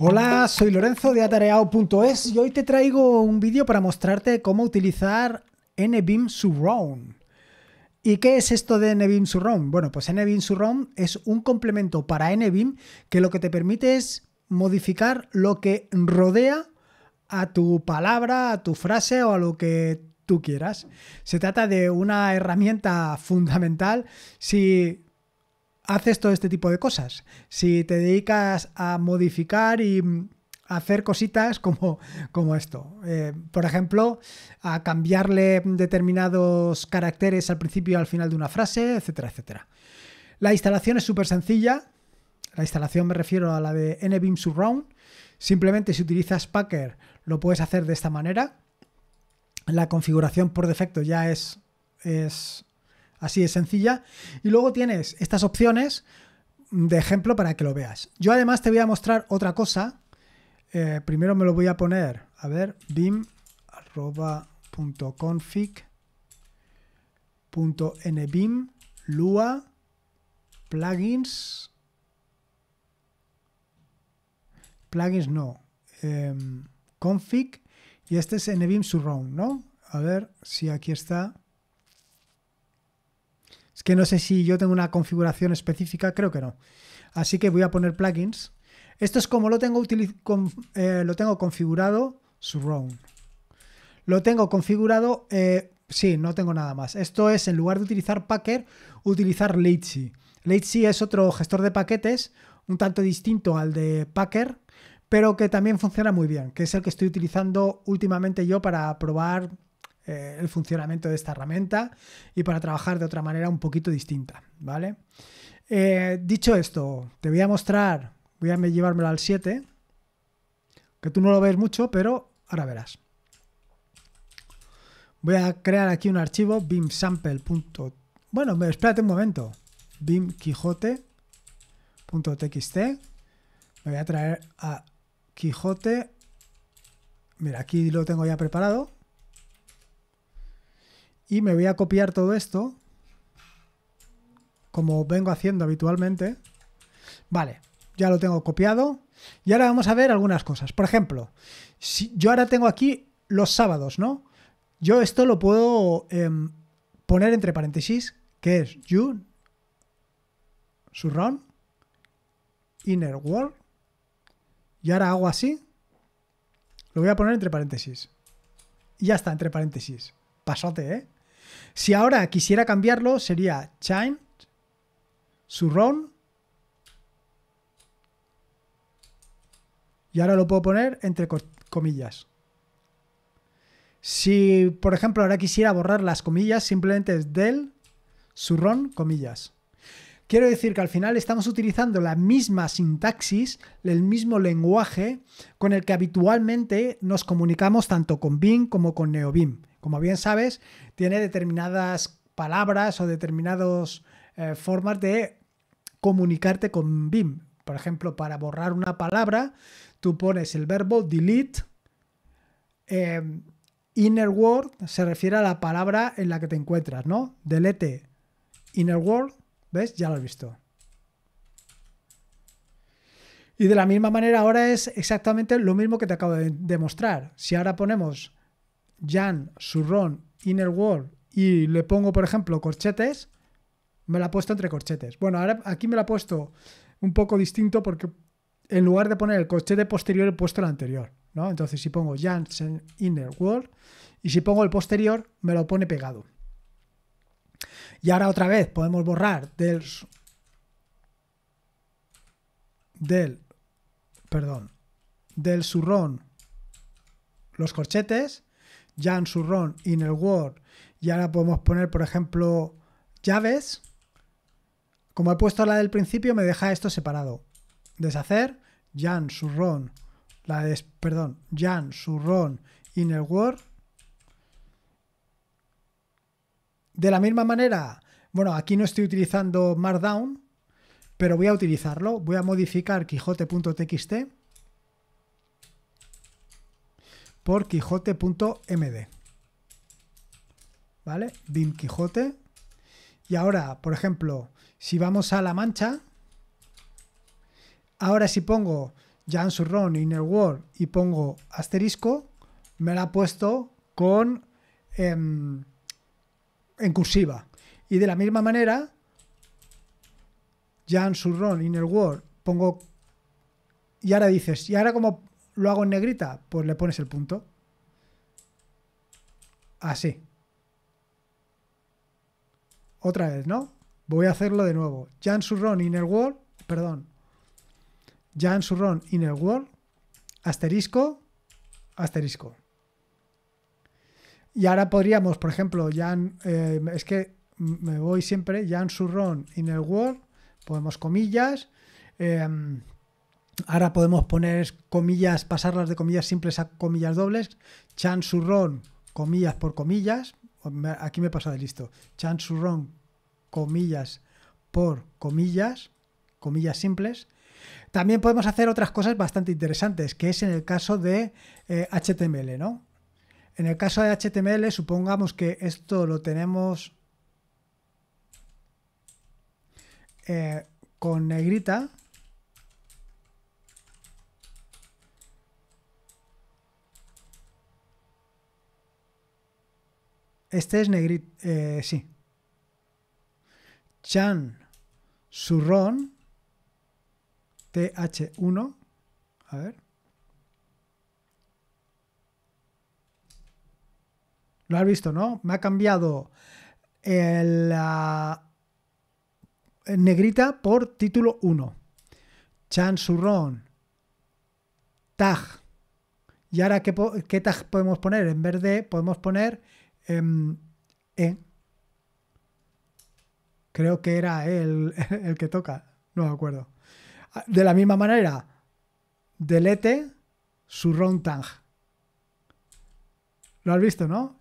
Hola, soy Lorenzo de Atareao.es y hoy te traigo un vídeo para mostrarte cómo utilizar nvim-surround. ¿Y qué es esto de nvim-surround? Bueno, pues nvim-surround es un complemento para nvim que lo que te permite es modificar lo que rodea a tu palabra, a tu frase o a lo que tú quieras. Se trata de una herramienta fundamental si haces todo este tipo de cosas. Si te dedicas a modificar y hacer cositas como esto. Por ejemplo, a cambiarle determinados caracteres al principio y al final de una frase, etcétera, etcétera. La instalación es súper sencilla. La instalación me refiero a la de nvim-surround. Simplemente si utilizas Packer lo puedes hacer de esta manera. La configuración por defecto ya es así de sencilla. Y luego tienes estas opciones de ejemplo para que lo veas. Yo además te voy a mostrar otra cosa. Primero me lo voy a poner, a ver, vim.config.nvim lua plugins no, config, y este es nvim-surround, ¿no? A ver si aquí está. Es que no sé si yo tengo una configuración específica, creo que no. Así que voy a poner plugins. Esto es como lo tengo configurado, surround. Lo tengo configurado, sí, no tengo nada más. Esto es, en lugar de utilizar Packer, utilizar Leitchi. Leitchi es otro gestor de paquetes, un tanto distinto al de Packer, pero que también funciona muy bien, que es el que estoy utilizando últimamente yo para probar el funcionamiento de esta herramienta y para trabajar de otra manera un poquito distinta, ¿vale? Dicho esto, te voy a mostrar, voy a llevármelo al 7, que tú no lo ves mucho, pero ahora verás. Voy a crear aquí un archivo, vim-sample. Bueno, espérate un momento, vim-quijote.txt, me voy a traer a Quijote, mira, aquí lo tengo ya preparado. Y me voy a copiar todo esto, como vengo haciendo habitualmente. Vale, ya lo tengo copiado. Y ahora vamos a ver algunas cosas. Por ejemplo, si yo ahora tengo aquí los sábados, ¿no? Yo esto lo puedo poner entre paréntesis, que es you, surround, inner world. Y ahora hago así. Lo voy a poner entre paréntesis. Y ya está, entre paréntesis. Pasote, ¿eh? Si ahora quisiera cambiarlo, sería change surround. Y ahora lo puedo poner entre comillas. Si, por ejemplo, ahora quisiera borrar las comillas, simplemente es del surround comillas. Quiero decir que al final estamos utilizando la misma sintaxis, el mismo lenguaje con el que habitualmente nos comunicamos tanto con Vim como con Neovim. Como bien sabes, tiene determinadas palabras o determinadas formas de comunicarte con Vim. Por ejemplo, para borrar una palabra, tú pones el verbo delete. Inner word se refiere a la palabra en la que te encuentras, ¿no? Delete inner word. ¿Ves? Ya lo has visto. Y de la misma manera ahora es exactamente lo mismo que te acabo de demostrar. Si ahora ponemos Jan, surround, inner world y le pongo, por ejemplo, corchetes, me la ha puesto entre corchetes. Bueno, ahora aquí me la ha puesto un poco distinto porque en lugar de poner el corchete posterior he puesto el anterior, ¿no? Entonces si pongo Jan, inner world y si pongo el posterior me lo pone pegado. Y ahora otra vez podemos borrar del surround los corchetes, Jan surround inner word, y ahora podemos poner, por ejemplo, llaves. Como he puesto la del principio, me deja esto separado. Deshacer, Jan surround, Jan surround inner word. De la misma manera, bueno, aquí no estoy utilizando Markdown, pero voy a utilizarlo. Voy a modificar quijote.txt por quijote.md. ¿Vale? Vim Quijote. Y ahora, por ejemplo, si vamos a La Mancha, ahora si pongo nvim-surround inner world y pongo asterisco, me la ha puesto con en cursiva. Y de la misma manera, nvim-surround inner world, pongo, y ahora dices, ¿y ahora cómo lo hago en negrita? Pues le pones el punto. Así. Otra vez, ¿no? Voy a hacerlo de nuevo. Nvim-surround inner world, perdón. Nvim-surround inner world, asterisco, asterisco. Y ahora podríamos, por ejemplo, es que me voy siempre, nvim-surround inner world, ponemos comillas. Ahora podemos poner comillas, pasarlas de comillas simples a comillas dobles. Nvim-surround, comillas por comillas. Aquí me he pasado de listo. Nvim-surround, comillas por comillas, comillas simples. También podemos hacer otras cosas bastante interesantes, que es en el caso de HTML, ¿no? En el caso de HTML, supongamos que esto lo tenemos con negrita. Este es negrita, sí. nvim-surround th1, a ver. Lo has visto, ¿no? Me ha cambiado la negrita por título 1. Nvim-surround tag. Y ahora, ¿qué tag podemos poner? En vez de, podemos poner creo que era el que toca, no me acuerdo. De la misma manera, delete surround tag. Lo has visto, ¿no?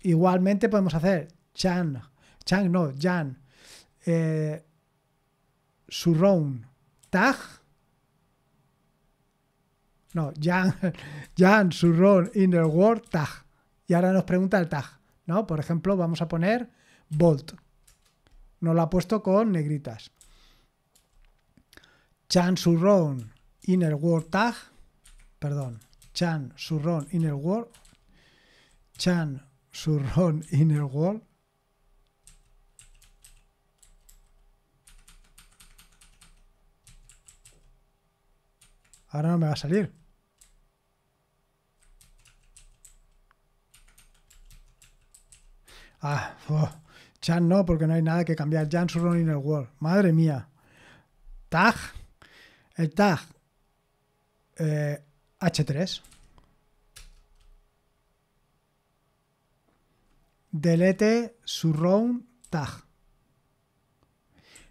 Igualmente podemos hacer surround tag. No, surround inner world tag. Y ahora nos pregunta el tag, ¿no? Por ejemplo, vamos a poner bold. Nos lo ha puesto con negritas. Nvim-surround inner world tag. Perdón. Nvim-surround inner world. Nvim-surround inner world. Ahora no me va a salir. No, porque no hay nada que cambiar. Nvim-surround inner world. Madre mía. Tag. El tag h3. Delete surround tag.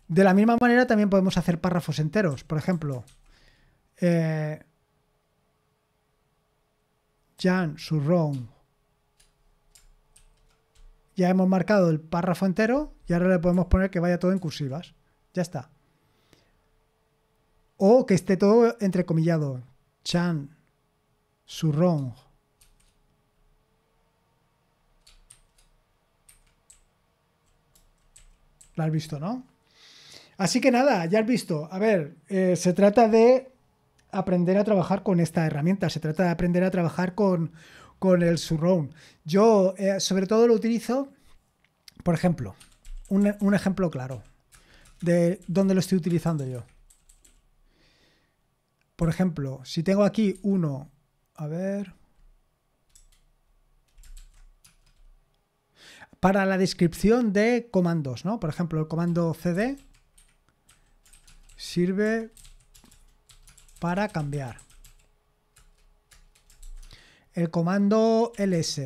De la misma manera también podemos hacer párrafos enteros. Por ejemplo, nvim-surround. Ya hemos marcado el párrafo entero y ahora le podemos poner que vaya todo en cursivas. Ya está. O que esté todo entrecomillado. Nvim-surround. Lo has visto, ¿no? Así que nada, ya has visto. A ver, se trata de aprender a trabajar con esta herramienta. Se trata de aprender a trabajar con el surround. Yo sobre todo lo utilizo, por ejemplo, un ejemplo claro de dónde lo estoy utilizando yo. Por ejemplo, si tengo aquí uno, a ver, para la descripción de comandos, ¿no? Por ejemplo, el comando cd sirve para cambiar. El comando ls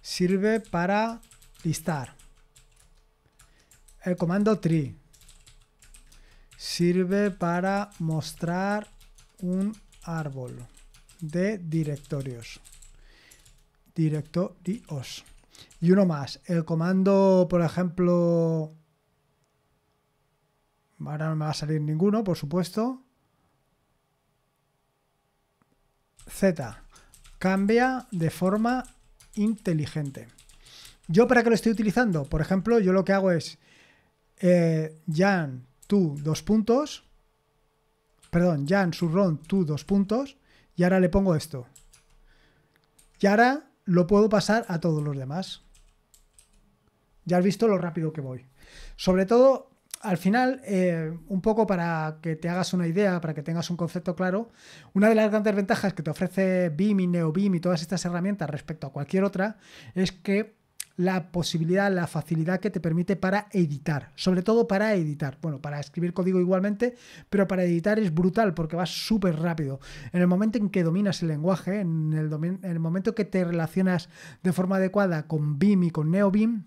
sirve para listar. El comando tree sirve para mostrar un árbol de directorios. Directorios. Y uno más. El comando, por ejemplo... Ahora no me va a salir ninguno, por supuesto. Z. Cambia de forma inteligente. ¿Yo para qué lo estoy utilizando? Por ejemplo, yo lo que hago es perdón, Jan-surround to : y ahora le pongo esto. Y ahora lo puedo pasar a todos los demás. Ya has visto lo rápido que voy. Sobre todo, al final, un poco para que te hagas una idea, para que tengas un concepto claro, una de las grandes ventajas que te ofrece Vim y Neovim y todas estas herramientas respecto a cualquier otra es que la posibilidad, la facilidad que te permite para editar, sobre todo para editar. Bueno, para escribir código igualmente, pero para editar es brutal porque vas súper rápido. En el momento en que dominas el lenguaje, en el momento que te relacionas de forma adecuada con Vim y con Neovim,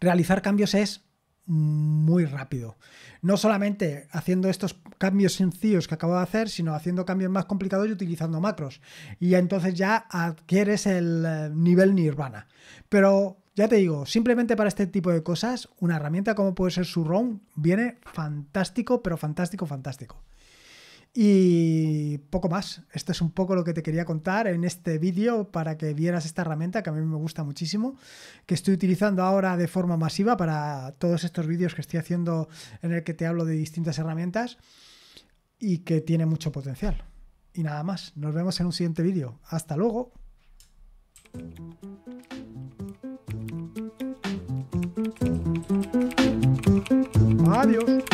realizar cambios es muy rápido. No solamente haciendo estos cambios sencillos que acabo de hacer, sino haciendo cambios más complicados y utilizando macros. Y entonces ya adquieres el nivel nirvana. Pero ya te digo, simplemente para este tipo de cosas, una herramienta como puede ser Surround viene fantástico, pero fantástico, fantástico. Y poco más. Esto es un poco lo que te quería contar en este vídeo para que vieras esta herramienta que a mí me gusta muchísimo, que estoy utilizando ahora de forma masiva para todos estos vídeos que estoy haciendo en el que te hablo de distintas herramientas y que tiene mucho potencial. Y nada más. Nos vemos en un siguiente vídeo. Hasta luego. Adiós.